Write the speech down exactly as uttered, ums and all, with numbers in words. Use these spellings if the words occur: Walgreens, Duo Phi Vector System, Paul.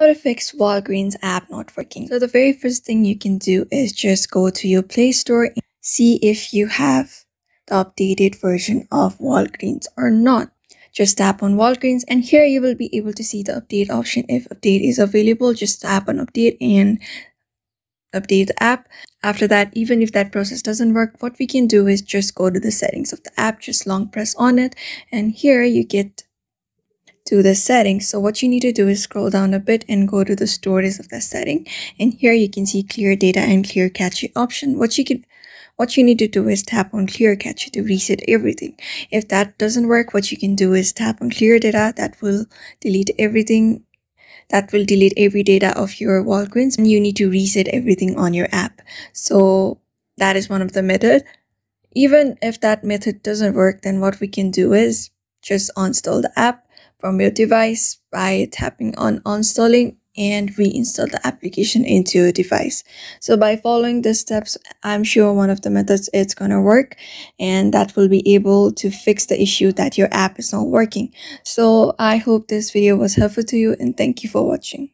How to fix Walgreens app not working. So the very first thing you can do is just go to your Play Store and see if you have the updated version of Walgreens or not. Just tap on Walgreens and here you will be able to see the update option. If update is available, just tap on update and update the app. After that, even if that process doesn't work, what we can do is just go to the settings of the app, just long press on it, and here you get to the settings. So what you need to do is scroll down a bit and go to the stories of the setting, and here you can see clear data and clear cache option. What you can what you need to do is tap on clear cache to reset everything. If that doesn't work, what you can do is tap on clear data. That will delete everything. That will delete every data of your Walgreens, and you need to reset everything on your app. So that is one of the method. Even if that method doesn't work, then what we can do is just uninstall the app from your device by tapping on uninstalling and reinstall the application into your device. So by following the steps, I'm sure one of the methods it's gonna work, and that will be able to fix the issue that your app is not working. So I hope this video was helpful to you, and thank you for watching.